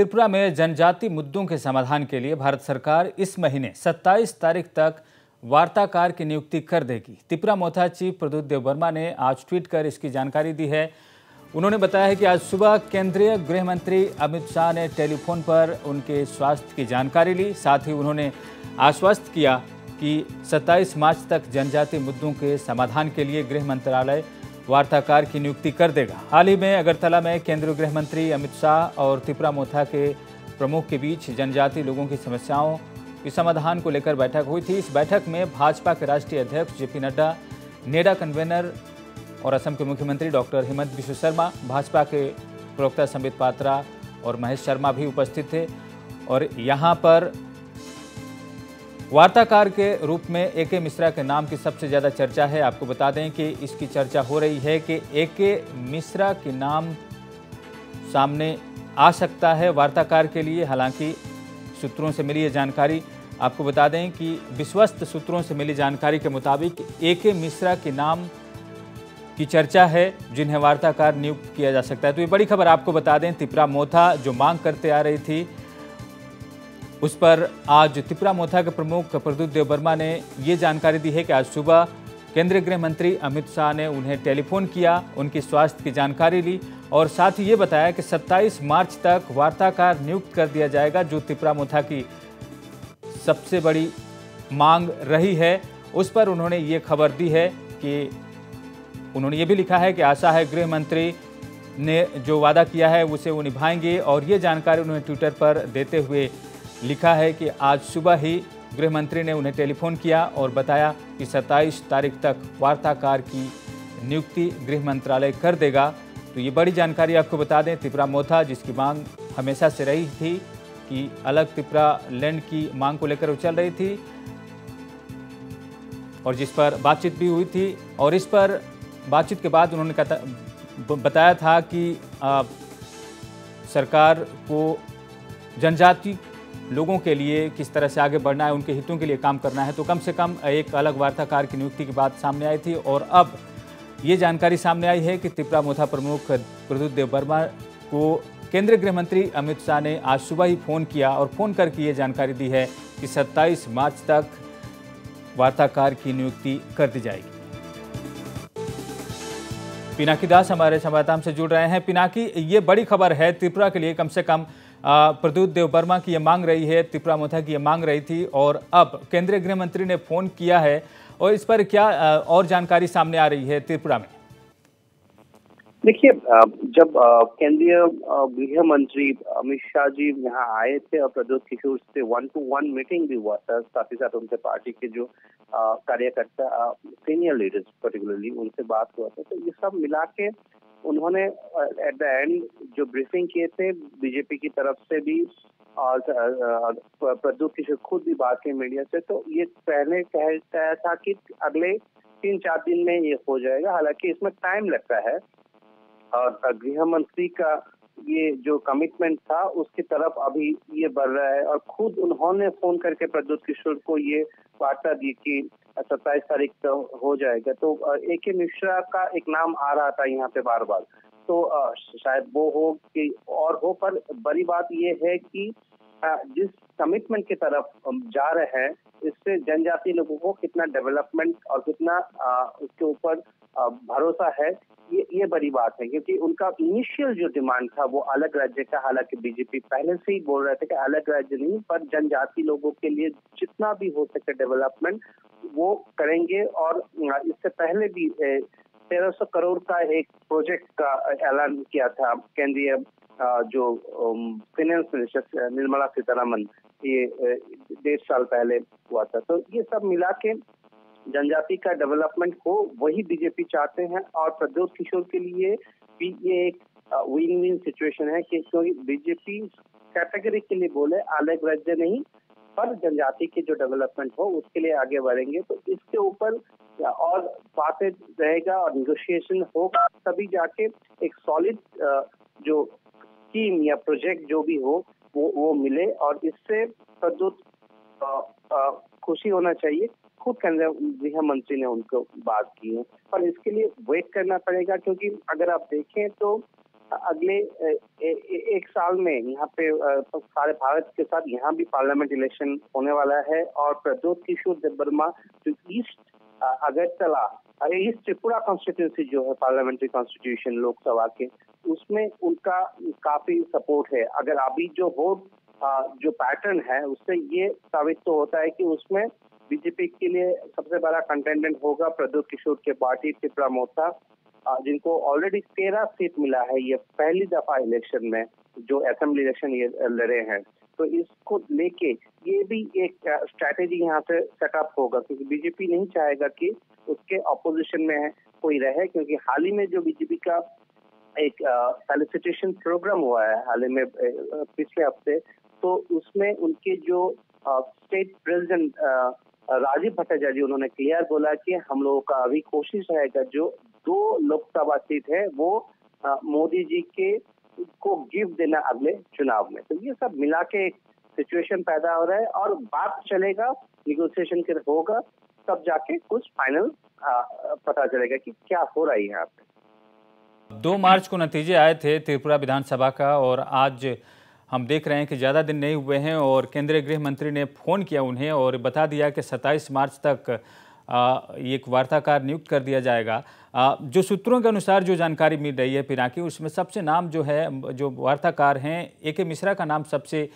त्रिपुरा में जनजाति मुद्दों के समाधान के लिए भारत सरकार इस महीने 27 तारीख तक वार्ताकार की नियुक्ति कर देगी। तिपरा मोथा चीफ प्रद्योत देव बर्मा ने आज ट्वीट कर इसकी जानकारी दी है। उन्होंने बताया है कि आज सुबह केंद्रीय गृह मंत्री अमित शाह ने टेलीफोन पर उनके स्वास्थ्य की जानकारी ली। साथ ही उन्होंने आश्वस्त किया कि 27 मार्च तक जनजाति मुद्दों के समाधान के लिए गृह मंत्रालय वार्ताकार की नियुक्ति कर देगा। हाल ही में अगरतला में केंद्रीय गृह मंत्री अमित शाह और तिपरा मोथा के प्रमुख के बीच जनजाति लोगों की समस्याओं के समाधान को लेकर बैठक हुई थी। इस बैठक में भाजपा के राष्ट्रीय अध्यक्ष J P Nadda, NEDA convener और असम के मुख्यमंत्री डॉक्टर हेमंत बिश्व शर्मा, भाजपा के प्रवक्ता संबित पात्रा और महेश शर्मा भी उपस्थित थे। और यहाँ पर वार्ताकार के रूप में ए के मिश्रा के नाम की सबसे ज़्यादा चर्चा है। आपको बता दें कि इसकी चर्चा हो रही है कि ए के मिश्रा के नाम सामने आ सकता है वार्ताकार के लिए। हालांकि सूत्रों से मिली जानकारी, आपको बता दें कि विश्वस्त सूत्रों से मिली जानकारी के मुताबिक ए के मिश्रा के नाम की चर्चा है जिन्हें वार्ताकार नियुक्त किया जा सकता है। तो ये बड़ी खबर आपको बता दें, तिपरा मोथा जो मांग करते आ रही थी उस पर आज तिपरा मोथा के प्रमुख प्रद्योत देव बर्मा ने ये जानकारी दी है कि आज सुबह केंद्रीय गृह मंत्री अमित शाह ने उन्हें टेलीफोन किया, उनकी स्वास्थ्य की जानकारी ली और साथ ही ये बताया कि 27 मार्च तक वार्ताकार नियुक्त कर दिया जाएगा। जो तिपरा मोथा की सबसे बड़ी मांग रही है उस पर उन्होंने ये खबर दी है कि उन्होंने ये भी लिखा है कि आशा है गृह मंत्री ने जो वादा किया है उसे वो निभाएंगे। और ये जानकारी उन्होंने ट्विटर पर देते हुए लिखा है कि आज सुबह ही गृह मंत्री ने उन्हें टेलीफोन किया और बताया कि 27 तारीख तक वार्ताकार की नियुक्ति गृह मंत्रालय कर देगा। तो ये बड़ी जानकारी आपको बता दें, तिपरा मोथा जिसकी मांग हमेशा से रही थी कि अलग तिपरा लैंड की मांग को लेकर उछल रही थी और जिस पर बातचीत भी हुई थी और इस पर बातचीत के बाद उन्होंने बताया था कि सरकार को जनजाति लोगों के लिए किस तरह से आगे बढ़ना है, उनके हितों के लिए काम करना है। तो कम से कम एक अलग वार्ताकार की नियुक्ति की बात सामने आई थी और अब ये जानकारी सामने आई है कि तिपरा मोथा प्रमुख प्रद्योत देव बर्मा को केंद्रीय गृह मंत्री अमित शाह ने आज सुबह ही फ़ोन किया और फ़ोन करके ये जानकारी दी है कि 27 मार्च तक वार्ताकार की नियुक्ति कर दी जाएगी। पिनाकी दास हमारे संवाददाता हमसे जुड़ रहे हैं। पिनाकी, ये बड़ी खबर है त्रिपुरा के लिए, कम से कम प्रद्योत देव बर्मा की ये मांग रही है, तिपरा मोथा की ये मांग रही थी और अब केंद्रीय गृह मंत्री ने फोन किया है। और इस पर क्या और जानकारी सामने आ रही है त्रिपुरा में? देखिए, जब केंद्रीय गृह मंत्री अमित शाह जी यहाँ आए थे और प्रद्योत किशोर से 1-to-1 मीटिंग भी हुआ था, साथ ही साथ उनके पार्टी के जो कार्यकर्ता सीनियर लीडर्स पर्टिकुलरली उनसे बात हुआ था, तो ये सब मिला के उन्होंने एट द एंड जो ब्रीफिंग किए थे बीजेपी की तरफ से भी और प्रद्योत किशोर खुद भी बात की मीडिया से, तो ये पहले कह गया था कि अगले 3-4 दिन में ये हो जाएगा। हालांकि इसमें टाइम लगता है और गृह मंत्री का ये जो कमिटमेंट था उसकी तरफ अभी ये बढ़ रहा है और खुद उन्होंने फोन करके प्रद्योत किशोर को ये वार्ता दी कि 27 तारीख तक हो जाएगा। तो ए के मिश्रा का एक नाम आ रहा था यहाँ पे बार बार, तो शायद वो हो कि और हो, पर बड़ी बात ये है कि जिस कमिटमेंट की तरफ हम जा रहे हैं इससे जनजाति लोगों को कितना डेवलपमेंट और कितना उसके ऊपर भरोसा है, ये बड़ी बात है। क्योंकि उनका इनिशियल जो डिमांड था वो अलग राज्य का, हालांकि बीजेपी पहले से ही बोल रहे थे कि अलग राज्य नहीं पर जनजाति लोगों के लिए जितना भी हो सके डेवलपमेंट वो करेंगे। और इससे पहले भी 1300 करोड़ का एक प्रोजेक्ट का ऐलान किया था केंद्रीय जो फाइनेंस मिनिस्टर निर्मला सीतारामन, ये 1.5 साल पहले हुआ था। तो ये सब मिला के जनजाति का डेवलपमेंट हो वही बीजेपी चाहते हैं और प्रद्योत किशोर के लिए भी ये एक विन विन सिचुएशन है कि क्योंकि बीजेपी कैटेगरी के लिए बोले अलग राज्य नहीं पर जनजाति के जो डेवलपमेंट हो उसके लिए आगे बढ़ेंगे। तो इसके ऊपर और बातें रहेगा और निगोशिएशन होगा, तभी जाके एक सॉलिड जो स्कीम या प्रोजेक्ट जो भी हो वो मिले। और इससे प्रद्योत खुशी होना चाहिए, खुद केंद्रीय गृह मंत्री ने उनको बात की है, पर इसके लिए वेट करना पड़ेगा। क्योंकि अगर आप देखें तो अगले एक साल में यहाँ पे सारे भारत के साथ यहाँ भी पार्लियामेंट इलेक्शन होने वाला है और प्रद्योत देव बर्मा जो ईस्ट अगरतला इस त्रिपुरा कॉन्स्टिट्यूंसी जो है पार्लियामेंट्री कॉन्स्टिट्यूशन लोकसभा के उसमें उनका काफी सपोर्ट है। अगर अभी जो वोट जो पैटर्न है उससे ये साबित तो होता है कि उसमें बीजेपी के लिए सबसे बड़ा कंटेंडेंट होगा प्रद्योत किशोर के पार्टी तिपरा मोथा, जिनको ऑलरेडी 13 सीट मिला है। ये पहली दफा इलेक्शन में जो असेंबली इलेक्शन ये लड़े हैं, तो इसको लेके ये भी एक स्ट्रैटेजी यहाँ से सेटअप होगा क्योंकि बीजेपी नहीं चाहेगा कि उसके ऑपोजिशन में कोई रहे, क्योंकि हाल ही में जो बीजेपी का एक सॉलिसिटेशन प्रोग्राम हुआ है हाल ही में पिछले हफ्ते, तो उसमें उनके जो स्टेट प्रेसिडेंट राजी भट्टाचार्य उन्होंने क्लियर बोला कि हम लोगों का अभी कोशिश रहेगा जो 2 लोकसभा सीट है वो मोदी जी के को गिफ्ट देना अगले चुनाव में। तो ये सब मिला के एक सिचुएशन पैदा हो रहा है और बात चलेगा, निगोशिएशन के होगा, तब जाके कुछ फाइनल पता चलेगा कि क्या हो रहा है यहाँ पे। 2 मार्च को नतीजे आए थे त्रिपुरा विधानसभा का और आज हम देख रहे हैं कि ज़्यादा दिन नहीं हुए हैं और केंद्रीय गृह मंत्री ने फ़ोन किया उन्हें और बता दिया कि 27 मार्च तक एक वार्ताकार नियुक्त कर दिया जाएगा। जो सूत्रों के अनुसार जो जानकारी मिल रही है पिनाकी, उसमें सबसे नाम जो है जो वार्ताकार हैं ए के मिश्रा का नाम सबसे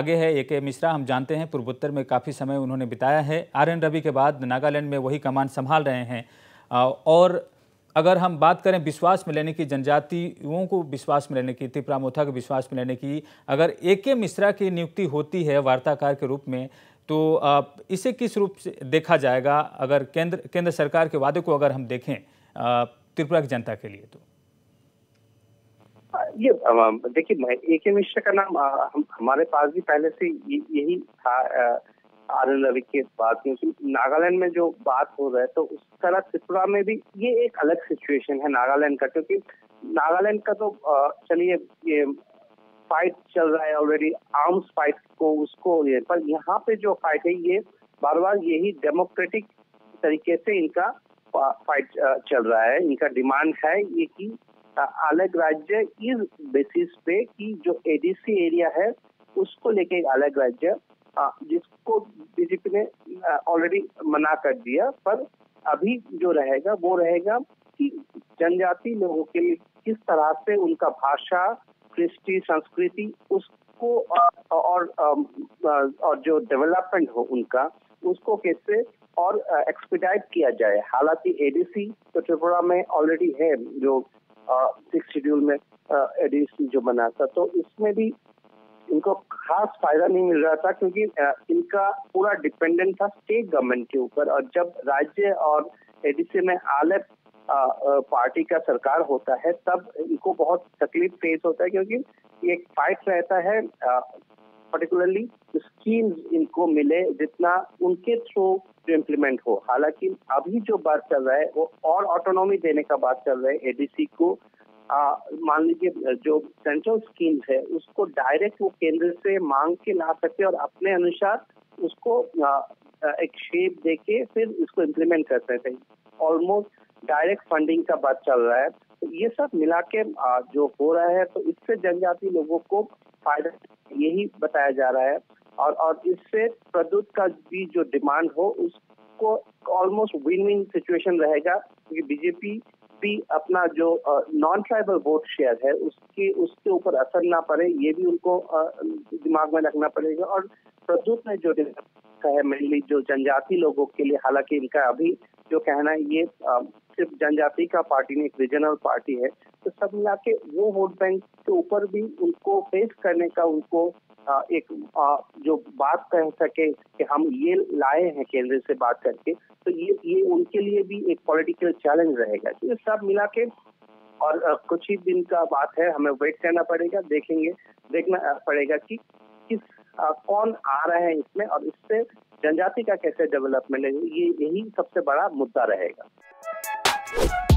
आगे है। ए के मिश्रा हम जानते हैं पूर्वोत्तर में काफ़ी समय उन्होंने बिताया है, आरएन रवि के बाद नागालैंड में वही कमान संभाल रहे हैं। और अगर हम बात करें विश्वास में लेने की, जनजातियों को विश्वास में लेने की, तिपरा मोथा को विश्वास में लेने की, अगर ए के मिश्रा की नियुक्ति होती है वार्ताकार के रूप में तो इसे किस रूप से देखा जाएगा अगर केंद्र सरकार के वादे को अगर हम देखें त्रिपुरा की जनता के लिए? तो ये देखिए ए के मिश्रा का नाम हमारे पास भी पहले से यही था आरएन रवि के बाद, क्योंकि नागालैंड में जो बात हो रहा है तो उस तरह त्रिपुरा में भी ये एक अलग सिचुएशन है नागालैंड का, क्योंकि नागालैंड का तो चलिए ये फाइट चल रहा है ऑलरेडी आर्म्स फाइट को उसको, पर यहाँ पे जो फाइट है ये बार बार यही डेमोक्रेटिक तरीके से इनका फाइट चल रहा है। इनका डिमांड है ये कि अलग राज्य इस बेसिस पे कि जो एडीसी एरिया है उसको लेके एक अलग राज्य, जिसको बीजेपी ने ऑलरेडी मना कर दिया, पर अभी जो रहेगा वो रहेगा कि जनजाति लोगों के लिए किस तरह से उनका भाषा, कृष्टि, संस्कृति उसको और जो डेवलपमेंट हो उनका उसको कैसे और एक्सपेडाइट किया जाए। हालांकि एडीसी तो त्रिपुरा में ऑलरेडी है जो 6 शेड्यूल में एडीसी जो बना था, तो इसमें भी इनको खास फायदा नहीं मिल रहा था क्योंकि इनका पूरा डिपेंडेंट था स्टेट गवर्नमेंट के ऊपर, और जब राज्य और एडीसी में अलग पार्टी का सरकार होता है तब इनको बहुत तकलीफ फेस होता है क्योंकि एक फाइट रहता है पर्टिकुलरली स्कीम्स इनको मिले जितना उनके थ्रू जो इम्प्लीमेंट हो। हालांकि अभी जो बात चल रहा है वो और ऑटोनॉमी देने का बात चल रहा है एडीसी को, मान लीजिए जो सेंट्रल स्कीम्स है उसको डायरेक्ट वो केंद्र से मांग के ला सकते और अपने अनुसार उसको एक शेप देके फिर उसको इम्प्लीमेंट कर सकते हैं। ऑलमोस्ट डायरेक्ट फंडिंग का बात चल रहा है, तो ये सब मिला के जो हो रहा है तो इससे जनजाति लोगों को फायदा यही बताया जा रहा है और इससे प्रद्योत का भी जो डिमांड हो उसको ऑलमोस्ट विन विन सिचुएशन रहेगा क्योंकि बीजेपी भी अपना जो नॉन ट्राइबल वोट शेयर है उसके ऊपर असर ना पड़े, ये भी उनको दिमाग में रखना पड़ेगा। और प्रद्योत ने जो है मेनली जो जनजाति लोगों के लिए, हालांकि इनका अभी जो कहना है ये सिर्फ जनजाति का पार्टी नहीं, एक रीजनल पार्टी है, तो सब मिला के वो वोट बैंक के ऊपर भी उनको फेस करने का उनको एक जो बात कह सके कि हम ये लाए हैं केंद्र से बात करके, तो ये उनके लिए भी एक पॉलिटिकल चैलेंज रहेगा। तो ये सब मिला के और कुछ ही दिन का बात है, हमें वेट करना पड़ेगा, देखना पड़ेगा कि किस कौन आ रहा है इसमें और इससे जनजाति का कैसे डेवलपमेंट है, ये यही सबसे बड़ा मुद्दा रहेगा।